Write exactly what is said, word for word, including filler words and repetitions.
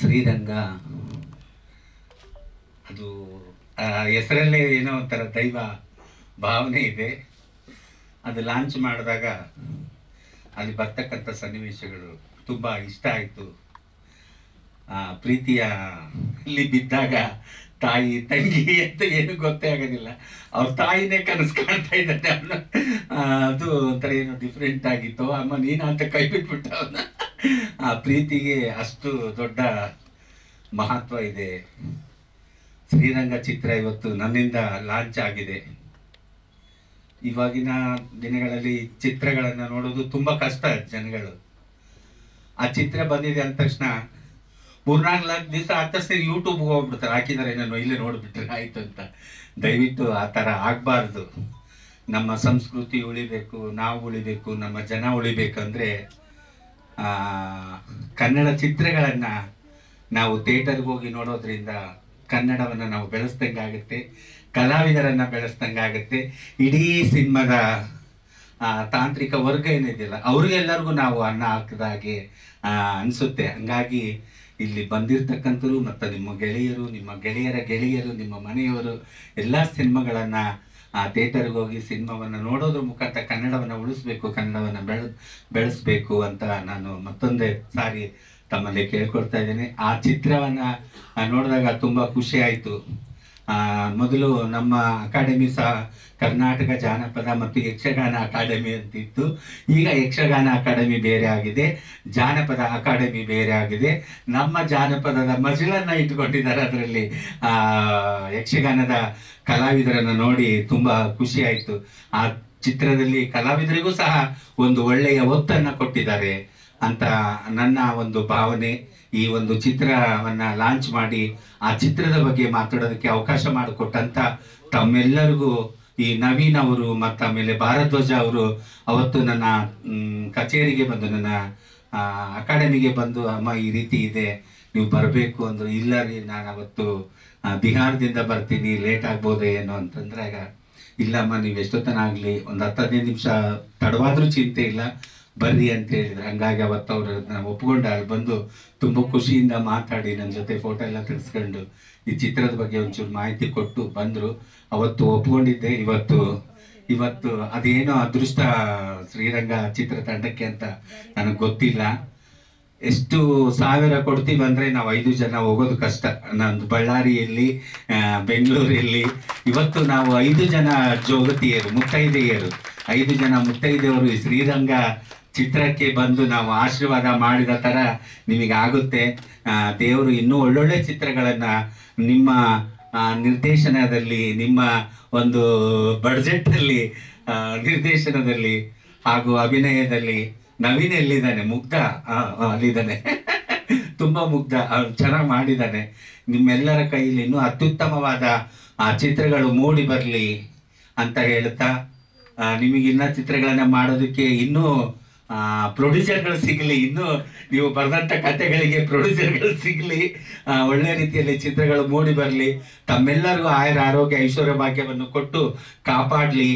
ಶ್ರೀರಂಗ ಅದು ಆ ಹೆಸರಲ್ಲೇ ಏನೋ ಒಂಥರ ದೈವ ಭಾವನೆ ಇದೆ. ಅದು ಲಾಂಚ್ ಮಾಡಿದಾಗ ಅಲ್ಲಿ ಬರ್ತಕ್ಕಂಥ ಸನ್ನಿವೇಶಗಳು ತುಂಬ ಇಷ್ಟ ಆಯಿತು. ಪ್ರೀತಿಯ ಇಲ್ಲಿ ಬಿದ್ದಾಗ ತಾಯಿ ತಂಗಿ ಅಂತ ಏನು ಗೊತ್ತೇ ಆಗೋದಿಲ್ಲ, ಅವ್ರ ತಾಯಿನೇ ಕನಸು ಕಾಣ್ತಾ ಇದ್ದಾನೆ ಅವನು. ಅದು ಒಂಥರ ಏನೋ ಡಿಫ್ರೆಂಟ್ ಆಗಿತ್ತು. ಅಮ್ಮ ನೀನು ಅಂತ ಕೈ ಬಿಟ್ಬಿಟ್ಟ ಅವನ. ಆ ಪ್ರೀತಿಗೆ ಅಷ್ಟು ದೊಡ್ಡ ಮಹತ್ವ ಇದೆ. ಶ್ರೀರಂಗ ಚಿತ್ರ ಇವತ್ತು ನನ್ನಿಂದ ಲಾಂಚ್ ಆಗಿದೆ. ಇವಾಗಿನ ದಿನಗಳಲ್ಲಿ ಚಿತ್ರಗಳನ್ನು ನೋಡೋದು ತುಂಬ ಕಷ್ಟ ಜನಗಳು. ಆ ಚಿತ್ರ ಬಂದಿದೆ ಅಂದ ತಕ್ಷಣ ಮೂರ್ನಾಲ್ಕು ನಾಲ್ಕು ದಿವಸ ಆದ ತಕ್ಷಣ ಯೂಟ್ಯೂಬ್ಗೆ ಹೋಗ್ಬಿಡ್ತಾರೆ, ಹಾಕಿದ್ದಾರೆ ನಾನು ಇಲ್ಲೇ ನೋಡಿಬಿಟ್ರೆ ಆಯಿತು ಅಂತ. ದಯವಿಟ್ಟು ಆ ಥರ ಆಗಬಾರ್ದು. ನಮ್ಮ ಸಂಸ್ಕೃತಿ ಉಳಿಬೇಕು, ನಾವು ಉಳಿಬೇಕು, ನಮ್ಮ ಜನ ಉಳಿಬೇಕಂದರೆ ಕನ್ನಡ ಚಿತ್ರಗಳನ್ನು ನಾವು ಥಿಯೇಟರ್ಗೆ ಹೋಗಿ ನೋಡೋದ್ರಿಂದ ಕನ್ನಡವನ್ನು ನಾವು ಬೆಳೆಸ್ದಂಗೆ ಆಗುತ್ತೆ, ಕಲಾವಿದರನ್ನು ಬೆಳೆಸ್ದಂಗೆ ಆಗುತ್ತೆ. ಇಡೀ ಸಿನಿಮಾದ ತಾಂತ್ರಿಕ ವರ್ಗ ಏನಿದೆಯಲ್ಲ ಅವ್ರಿಗೆಲ್ಲರಿಗೂ ನಾವು ಅನ್ನ ಹಾಕಿದ ಹಾಗೆ ಅನಿಸುತ್ತೆ. ಹಂಗಾಗಿ ಇಲ್ಲಿ ಬಂದಿರತಕ್ಕಂಥರು ಮತ್ತು ನಿಮ್ಮ ಗೆಳೆಯರು, ನಿಮ್ಮ ಗೆಳೆಯರ ಗೆಳೆಯರು, ನಿಮ್ಮ ಮನೆಯವರು ಎಲ್ಲ ಸಿನಿಮಾಗಳನ್ನು ಆ ಥಿಯೇಟರ್ಗೆ ಹೋಗಿ ಸಿನಿಮಾವನ್ನು ನೋಡೋದ್ರ ಮುಖಾಂತರ ಕನ್ನಡವನ್ನು ಉಳಿಸ್ಬೇಕು, ಕನ್ನಡವನ್ನು ಬೆಳೆ ಬೆಳೆಸಬೇಕು ಅಂತ ನಾನು ಮತ್ತೊಂದೇ ಸಾರಿ ತಮ್ಮಲ್ಲಿ ಕೇಳ್ಕೊಡ್ತಾ ಇದ್ದೇನೆ. ಆ ಚಿತ್ರವನ್ನು ನೋಡಿದಾಗ ತುಂಬ ಖುಷಿ ಆಯಿತು. ಮೊದಲು ನಮ್ಮ ಅಕಾಡೆಮಿ ಸಹ ಕರ್ನಾಟಕ ಜಾನಪದ ಮತ್ತು ಯಕ್ಷಗಾನ ಅಕಾಡೆಮಿ ಅಂತಿತ್ತು. ಈಗ ಯಕ್ಷಗಾನ ಅಕಾಡೆಮಿ ಬೇರೆ ಆಗಿದೆ, ಜಾನಪದ ಅಕಾಡೆಮಿ ಬೇರೆ ಆಗಿದೆ. ನಮ್ಮ ಜಾನಪದದ ಮಜಲನ್ನು ಇಟ್ಟುಕೊಂಡಿದ್ದಾರೆ. ಅದರಲ್ಲಿ ಯಕ್ಷಗಾನದ ಕಲಾವಿದರನ್ನು ನೋಡಿ ತುಂಬ ಖುಷಿಯಾಯಿತು. ಆ ಚಿತ್ರದಲ್ಲಿ ಕಲಾವಿದರಿಗೂ ಸಹ ಒಂದು ಒಳ್ಳೆಯ ಒತ್ತನ್ನು ಕೊಟ್ಟಿದ್ದಾರೆ ಅಂತ ನನ್ನ ಒಂದು ಭಾವನೆ. ಈ ಒಂದು ಚಿತ್ರವನ್ನು ಲಾಂಚ್ ಮಾಡಿ ಆ ಚಿತ್ರದ ಬಗ್ಗೆ ಮಾತಾಡೋದಕ್ಕೆ ಅವಕಾಶ ಮಾಡಿಕೊಟ್ಟಂಥ ತಮ್ಮೆಲ್ಲರಿಗೂ ಈ ನವೀನ್ ಅವರು ಮತ್ತು ಆಮೇಲೆ ಭಾರದ್ವಾಜ ಅವರು ಅವತ್ತು ನನ್ನ ಕಚೇರಿಗೆ ಬಂದು, ನನ್ನ ಅಕಾಡೆಮಿಗೆ ಬಂದು, ಅಮ್ಮ ಈ ರೀತಿ ಇದೆ ನೀವು ಬರಬೇಕು ಅಂದರು. ಇಲ್ಲ ರೀ ನಾನು ಅವತ್ತು ಬಿಹಾರದಿಂದ ಬರ್ತೀನಿ, ಲೇಟ್ ಆಗ್ಬೋದೇ ಏನೋ ಅಂತಂದ್ರಾಗ, ಇಲ್ಲಮ್ಮ ನೀವು ಎಷ್ಟೊತ್ತನಾಗಲಿ ಒಂದು ಹತ್ತು ಹದಿನೈದು ನಿಮಿಷ ತಡವಾದರೂ ಚಿಂತೆ ಇಲ್ಲ ಬರ್ರಿ ಅಂತ ಹೇಳಿದ್ರು. ಹಂಗಾಗಿ ಅವತ್ತು ಅವರು ನಾನು ಒಪ್ಕೊಂಡು ಅಲ್ಲಿ ಬಂದು ತುಂಬ ಖುಷಿಯಿಂದ ಮಾತಾಡಿ ನನ್ನ ಜೊತೆ ಫೋಟೋ ಎಲ್ಲ ತೆಗೆಸ್ಕೊಂಡು ಈ ಚಿತ್ರದ ಬಗ್ಗೆ ಒಂಚೂರು ಮಾಹಿತಿ ಕೊಟ್ಟು ಬಂದರು. ಅವತ್ತು ಒಪ್ಕೊಂಡಿದ್ದೆ. ಇವತ್ತು ಇವತ್ತು ಅದೇನೋ ಅದೃಷ್ಟ ಶ್ರೀರಂಗ ಚಿತ್ರತಂಡಕ್ಕೆ ಅಂತ ನನಗೆ ಗೊತ್ತಿಲ್ಲ. ಎಷ್ಟು ಸಾವಿರ ಕೊಡ್ತೀವಿ ಅಂದರೆ ನಾವು ಐದು ಜನ ಹೋಗೋದು ಕಷ್ಟ. ನಂದು ಬಳ್ಳಾರಿಯಲ್ಲಿ, ಬೆಂಗಳೂರಲ್ಲಿ ಇವತ್ತು ನಾವು ಐದು ಜನ ಜೋಗತಿಯರು, ಮುತ್ತೈದೆಯರು, ಐದು ಜನ ಮುತ್ತೈದೆಯವರು ಈ ಶ್ರೀರಂಗ ಚಿತ್ರಕ್ಕೆ ಬಂದು ನಾವು ಆಶೀರ್ವಾದ ಮಾಡಿದ ಥರ ನಿಮಗಾಗುತ್ತೆ. ದೇವರು ಇನ್ನೂ ಒಳ್ಳೊಳ್ಳೆ ಚಿತ್ರಗಳನ್ನು ನಿಮ್ಮ ನಿರ್ದೇಶನದಲ್ಲಿ, ನಿಮ್ಮ ಒಂದು ಬಡ್ಜೆಟಲ್ಲಿ, ನಿರ್ದೇಶನದಲ್ಲಿ ಹಾಗೂ ಅಭಿನಯದಲ್ಲಿ ನವೀನ್ ಎಲ್ಲಿದ್ದಾನೆ, ಮುಗ್ಧ ಅಲ್ಲಿದ್ದಾನೆ, ತುಂಬ ಮುಗ್ಧ ಅವ್ರು ಚೆನ್ನಾಗಿ ಮಾಡಿದ್ದಾನೆ. ನಿಮ್ಮೆಲ್ಲರ ಕೈಯಲ್ಲಿ ಇನ್ನೂ ಅತ್ಯುತ್ತಮವಾದ ಆ ಚಿತ್ರಗಳು ಮೂಡಿ ಬರಲಿ ಅಂತ ಹೇಳ್ತಾ, ನಿಮಗಿನ್ನ ಚಿತ್ರಗಳನ್ನು ಮಾಡೋದಕ್ಕೆ ಇನ್ನೂ ಪ್ರೊಡ್ಯೂಸರ್ಗಳು ಸಿಗಲಿ, ಇನ್ನೂ ನೀವು ಬರೆದಂಥ ಕಥೆಗಳಿಗೆ ಪ್ರೊಡ್ಯೂಸರ್ಗಳು ಸಿಗಲಿ, ಒಳ್ಳೆ ರೀತಿಯಲ್ಲಿ ಚಿತ್ರಗಳು ಮೂಡಿ ಬರಲಿ. ತಮ್ಮೆಲ್ಲರಿಗೂ ಆಯುರ ಆರೋಗ್ಯ ಐಶ್ವರ್ಯ ಭಾಗ್ಯವನ್ನು ಕೊಟ್ಟು ಕಾಪಾಡಲಿ.